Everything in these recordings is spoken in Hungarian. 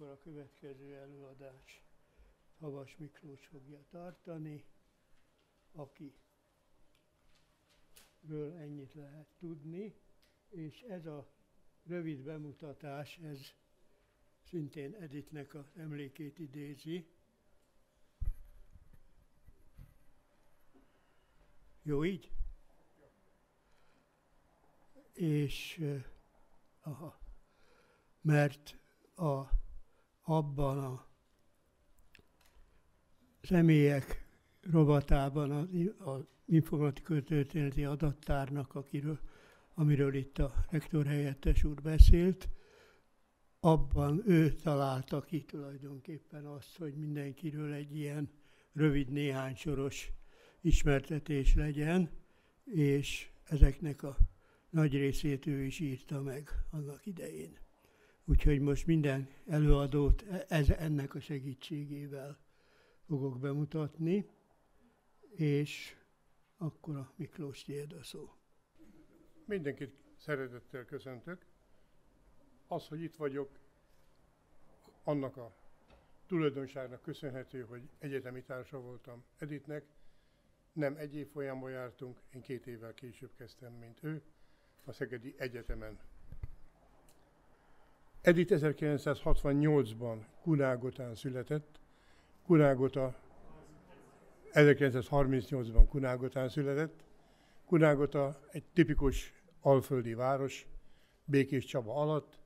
akkor a következő előadást Havass Miklós fogja tartani, akiről ennyit lehet tudni, és ez a rövid bemutatás, ez szintén Editnek az emlékét idézi. Jó így? És mert abban a személyek rovatában az informatikai történeti adattárnak, amiről itt a rektor helyettes úr beszélt, abban ő találta ki tulajdonképpen azt, hogy mindenkiről egy ilyen rövid, néhány soros ismertetés legyen, és ezeknek a nagy részét ő is írta meg annak idején. Úgyhogy most minden előadót ennek a segítségével fogok bemutatni, és akkor a Miklós tiéd a szó. Mindenkit szeretettel köszöntök. Az, hogy itt vagyok, annak a tulajdonságnak köszönhető, hogy egyetemi társa voltam Editnek. Nem egy év folyamban jártunk, én 2 évvel később kezdtem, mint ő, a Szegedi Egyetemen. Edit 1968-ban Kunágotán született. Kunágota 1938-ban Kunágotán született. Kunágota egy tipikus alföldi város, Békéscsaba alatt,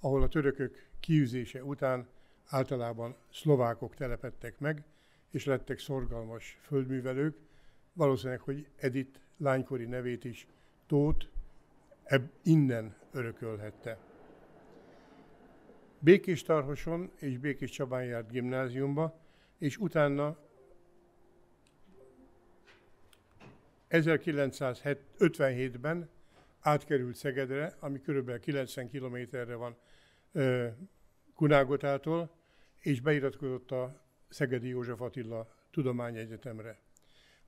ahol a törökök kiűzése után általában szlovákok telepedtek meg, és lettek szorgalmas földművelők. Valószínűleg, hogy Edit lánykori nevét is Tóth innen örökölhette. Békéstarhoson és Békéscsabán járt gimnáziumba, és utána 1957-ben átkerült Szegedre, ami kb. 90 kilométerre van Kunágotától, és beiratkozott a Szegedi József Attila Tudományegyetemre.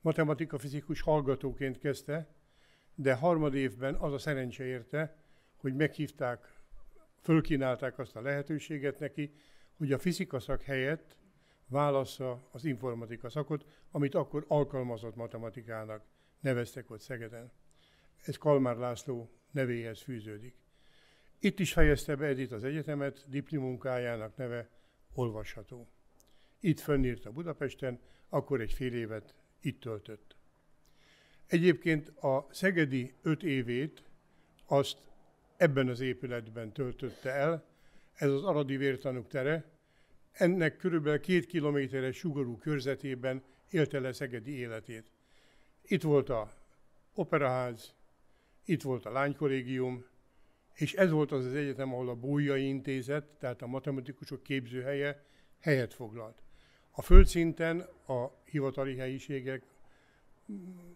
Matematika-fizikus hallgatóként kezdte, de harmadévben az a szerencse érte, hogy meghívták, fölkínálták azt a lehetőséget neki, hogy a fizika szak helyett válassza az informatika szakot, amit akkor alkalmazott matematikának neveztek ott Szegeden. Ez Kalmár László nevéhez fűződik. Itt is fejezte be Edit az egyetemet, diplomunkájának neve olvasható. Itt fönnírta Budapesten, akkor egy fél évet itt töltött. Egyébként a szegedi 5 évét azt ebben az épületben töltötte el, ez az Aradi Vértanúk tere, ennek körülbelül 2 kilométeres sugarú körzetében élte le szegedi életét. Itt volt a operaház, itt volt a lánykollégium, és ez volt az az egyetem, ahol a Bolyai Intézet, tehát a matematikusok képzőhelye helyet foglalt. A földszinten a hivatali helyiségek,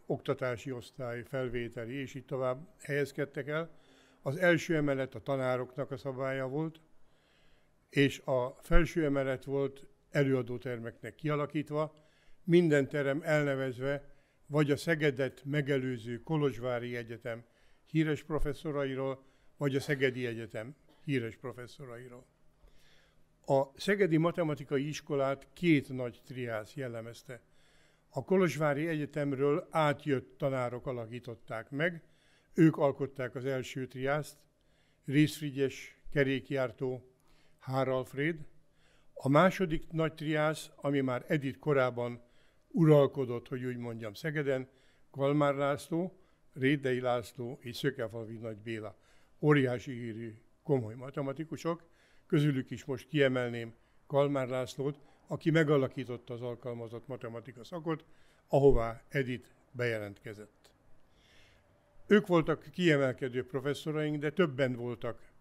oktatási osztály, felvételi és így tovább helyezkedtek el. Az első emelet a tanároknak a szabálya volt, és a felső emelet volt előadótermeknek kialakítva, minden terem elnevezve vagy a Szegedet megelőző Kolozsvári Egyetem híres professzorairól, vagy a Szegedi Egyetem híres professzorairól. A Szegedi Matematikai Iskolát 2 nagy triász jellemezte. A Kolozsvári Egyetemről átjött tanárok alakították meg, ők alkották az első triászt, Riesz Frigyes, Kerékjártó, Haar Alfréd. A második nagy triász, ami már Edit korában uralkodott, hogy úgy mondjam, Szegeden, Kalmár László, Rédei László és Szökefalvi Nagy Béla. Óriási hírű, komoly matematikusok, közülük is most kiemelném Kalmár Lászlót, aki megalakította az alkalmazott matematika szakot, ahová Edit bejelentkezett. Ők voltak kiemelkedő professzoraink, de többen voltak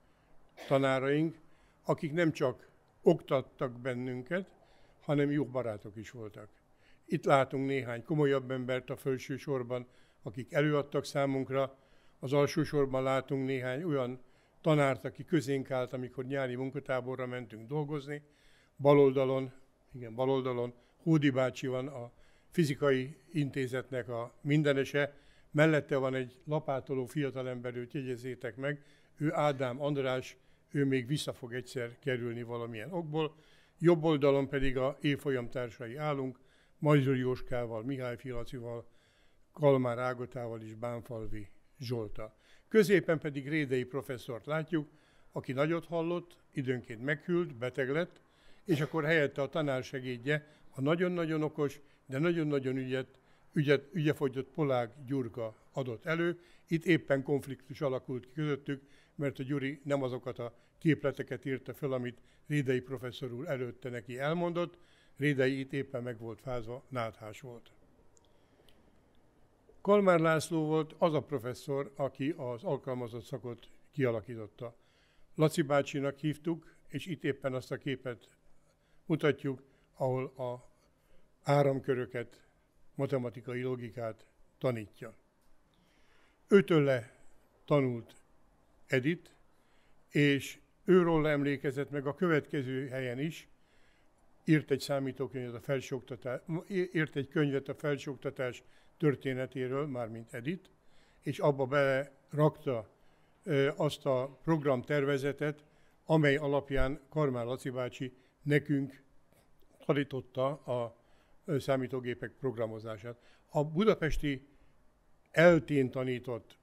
tanáraink, akik nem csak oktattak bennünket, hanem jó barátok is voltak. Itt látunk néhány komolyabb embert a felső sorban, akik előadtak számunkra, az alsó sorban látunk néhány olyan tanárt, aki közénk állt, amikor nyári munkatáborra mentünk dolgozni, bal oldalon, Húdi bácsi van, a fizikai intézetnek a mindenese, mellette van egy lapátoló fiatalember, őt jegyezzétek meg, ő Ádám András, ő még vissza fog egyszer kerülni valamilyen okból. Jobb oldalon pedig a évfolyamtársai állunk, Majzó Jóskával, Mihály Filacival, Kalmár Ágotával és Bánfalvi Zsolttal. Középen pedig Rédei professzort látjuk, aki nagyot hallott, időnként meghűlt, beteg lett, és akkor helyette a tanársegédje, a nagyon-nagyon okos, de nagyon-nagyon ügyefogyott Polák Gyurka adott elő. Itt éppen konfliktus alakult ki közöttük, mert a Gyuri nem azokat a képleteket írta föl, amit Rédei professzor úr előtte neki elmondott. Rédei itt éppen meg volt fázva, náthás volt. Kalmár László volt az a professzor, aki az alkalmazott szakot kialakította. Laci bácsinak hívtuk, és itt éppen azt a képet mutatjuk, ahol a áramköröket, matematikai logikát tanítja. Őtőle tanult Edit, és őról emlékezett meg a következő helyen is, írt egy számítókönyvet a felsőoktatás, írt egy könyvet a felsőoktatás történetéről, mármint Edit, és abba belerakta azt a programtervezetet, amely alapján Kalmár Laci bácsi nekünk tanította a számítógépek programozását. A budapesti eltén tanított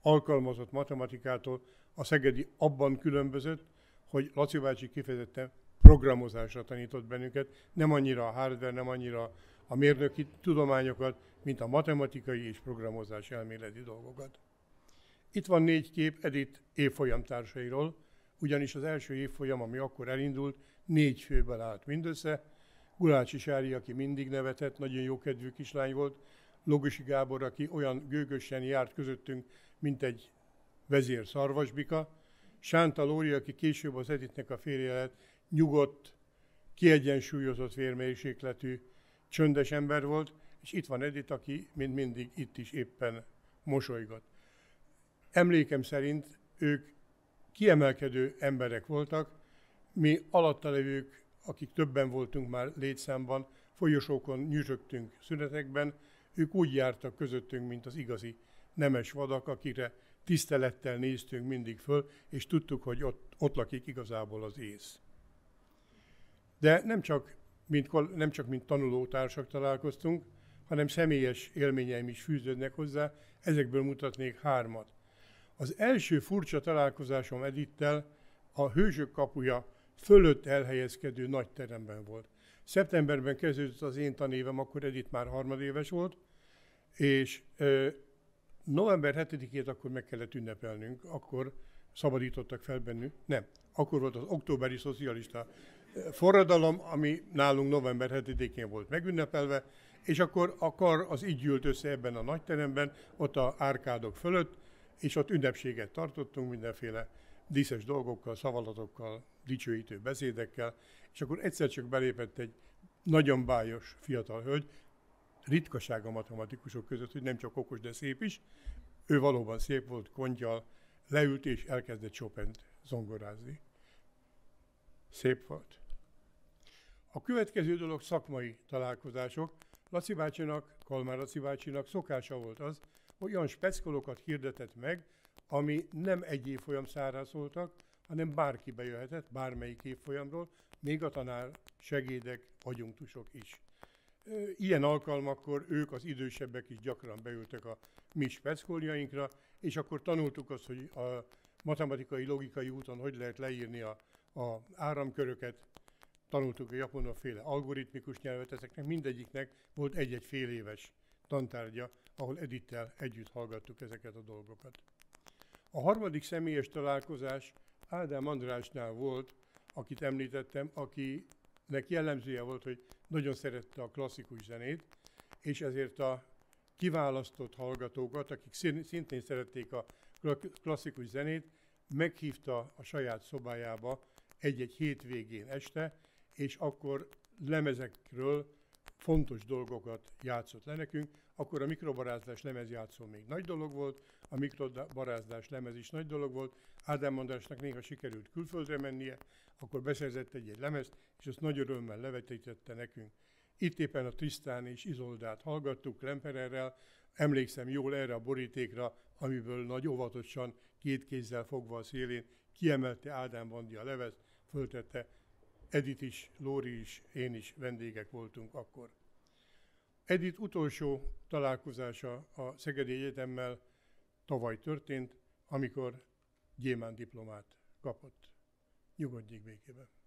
alkalmazott matematikától a szegedi abban különbözött, hogy Laci bácsi kifejezetten programozásra tanított bennünket, nem annyira a hardware, nem annyira a mérnöki tudományokat, mint a matematikai és programozás elméleti dolgokat. Itt van 4 kép Edit évfolyamtársairól, ugyanis az első évfolyam, ami akkor elindult, 4 főből állt mindössze. Urácsi Sári, aki mindig nevetett, nagyon jókedvű kislány volt. Logosi Gábor, aki olyan gőgösen járt közöttünk, mint egy vezér szarvasbika. Sánta Lóri, aki később az Editnek a férje lett, nyugodt, kiegyensúlyozott vérmérsékletű, csöndes ember volt, és itt van Edit, aki mint mindig itt is éppen mosolygott. Emlékem szerint ők kiemelkedő emberek voltak, mi alatta levők, akik többen voltunk már létszámban, folyosókon nyüzsögtünk szünetekben, ők úgy jártak közöttünk, mint az igazi nemes vadak, akire tisztelettel néztünk mindig föl, és tudtuk, hogy ott lakik igazából az ész. De nem csak mint tanulótársak találkoztunk, hanem személyes élményeim is fűződnek hozzá, ezekből mutatnék 3-at. Az első furcsa találkozásom Edittel a Hősök Kapuja fölött elhelyezkedő nagy teremben volt. Szeptemberben kezdődött az én tanévem, akkor Edit már harmadéves volt, és november 7-ét akkor meg kellett ünnepelnünk, akkor szabadítottak fel bennünk. Nem, akkor volt az októberi szocialista forradalom, ami nálunk november 7-én volt megünnepelve, és akkor a kar az így gyűlt össze ebben a nagy teremben, ott a árkádok fölött, és ott ünnepséget tartottunk mindenféle díszes dolgokkal, szavalatokkal, dicsőítő beszédekkel, és akkor egyszer csak belépett egy nagyon bájos fiatal hölgy, ritkaság a matematikusok között, hogy nem csak okos, de szép is. Ő valóban szép volt, kongyal leült, és elkezdett Chopint zongorázni. Szép volt. A következő dolog szakmai találkozások. Laci bácsinak, Kalmár Laci bácsinak szokása volt az, hogy olyan speckolokat hirdetett meg, ami nem egy évfolyam szárára szóltak, hanem bárki bejöhetett, bármelyik évfolyamról, még a tanár, segédek, agyunktusok is. Ilyen alkalmakkor ők, az idősebbek is gyakran beültek a mi speckoljainkra, és akkor tanultuk azt, hogy a matematikai, logikai úton hogy lehet leírni az áramköröket, tanultuk a japonoféle algoritmikus nyelvet, ezeknek mindegyiknek volt egy-egy fél éves tantárgya, ahol Edittel együtt hallgattuk ezeket a dolgokat. A harmadik személyes találkozás Ádám Andrásnál volt, akit említettem, akinek jellemzője volt, hogy nagyon szerette a klasszikus zenét, és ezért a kiválasztott hallgatókat, akik szintén szerették a klasszikus zenét, meghívta a saját szobájába egy-egy hétvégén este, és akkor lemezekről fontos dolgokat játszott le nekünk. Akkor a mikrobarázdás lemezjátszó még nagy dolog volt, a mikrobarázdás lemez is nagy dolog volt, Ádám Andrásnak néha sikerült külföldre mennie, akkor beszerzett egy lemezt, és azt nagy örömmel levetítette nekünk. Itt éppen a Trisztán és Izoldát hallgattuk Klempererrel, emlékszem jól erre a borítékra, amiből nagy óvatosan, két kézzel fogva a szélén kiemelte Ádám Bandi a levezt, föltette, Edit is, Lóri is, én is vendégek voltunk akkor. Edit utolsó találkozása a Szegedi Egyetemmel tavaly történt, amikor gyémán diplomát kapott. Nyugodjék békében!